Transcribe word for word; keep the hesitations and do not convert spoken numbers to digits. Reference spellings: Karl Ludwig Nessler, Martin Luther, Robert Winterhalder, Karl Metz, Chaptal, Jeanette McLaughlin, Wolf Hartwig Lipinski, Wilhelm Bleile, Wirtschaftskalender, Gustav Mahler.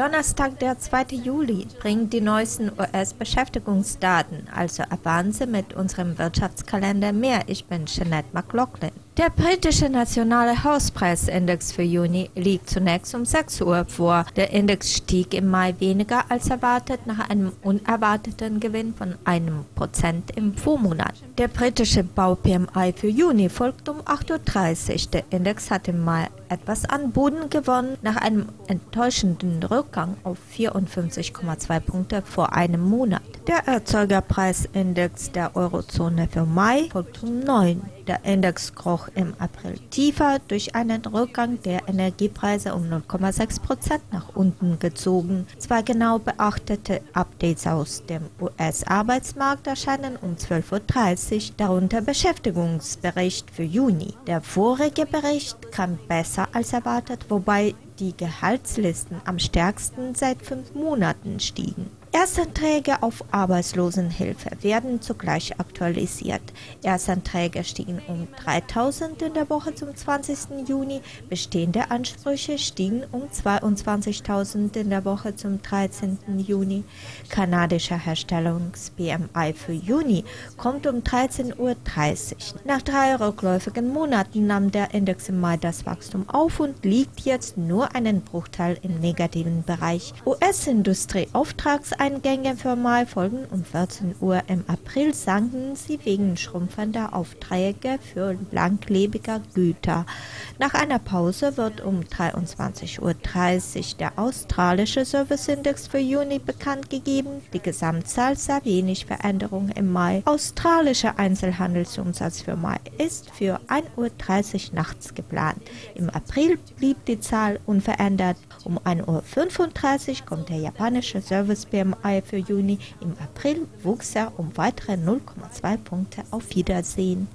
Donnerstag, der zweite Juli, bringt die neuesten U S-Beschäftigungsdaten, also erfahren Sie mit unserem Wirtschaftskalender mehr. Ich bin Jeanette McLaughlin. Der britische nationale Hauspreisindex für Juni liegt zunächst um sechs Uhr vor. Der Index stieg im Mai weniger als erwartet nach einem unerwarteten Gewinn von einem Prozent im Vormonat. Der britische Bau-P M I für Juni folgt um acht Uhr dreißig. Der Index hat im Mai etwas an Boden gewonnen nach einem enttäuschenden Rückgang auf vierundfünfzig Komma zwei Punkte vor einem Monat. Der Erzeugerpreisindex der Eurozone für Mai folgt um neun. Der Index kroch im April tiefer, durch einen Rückgang der Energiepreise um null Komma sechs Prozent nach unten gezogen. Zwei genau beachtete Updates aus dem U S-Arbeitsmarkt erscheinen um zwölf Uhr dreißig, darunter Beschäftigungsbericht für Juni. Der vorige Bericht kam besser als erwartet, wobei die Gehaltslisten am stärksten seit fünf Monaten stiegen. Erstanträge auf Arbeitslosenhilfe werden zugleich aktualisiert. Erstanträge stiegen um dreitausend in der Woche zum zwanzigsten Juni, bestehende Ansprüche stiegen um zweiundzwanzigtausend in der Woche zum dreizehnten Juni. Kanadischer Herstellungs-P M I für Juni kommt um dreizehn Uhr dreißig. Nach drei rückläufigen Monaten nahm der Index im Mai das Wachstum auf und liegt jetzt nur einen Bruchteil im negativen Bereich. U S-Industrieauftrags Eingänge für Mai folgen um vierzehn Uhr. Im April sanken sie wegen schrumpfender Aufträge für langlebiger Güter. Nach einer Pause wird um dreiundzwanzig Uhr dreißig der australische Serviceindex für Juni bekannt gegeben. Die Gesamtzahl sah wenig Veränderung im Mai. Australischer Einzelhandelsumsatz für Mai ist für ein Uhr dreißig nachts geplant. Im April blieb die Zahl unverändert. Um ein Uhr fünfunddreißig kommt der japanische Service-P M I für Juni. Im April wuchs er um weitere null Komma zwei Punkte. Auf Wiedersehen.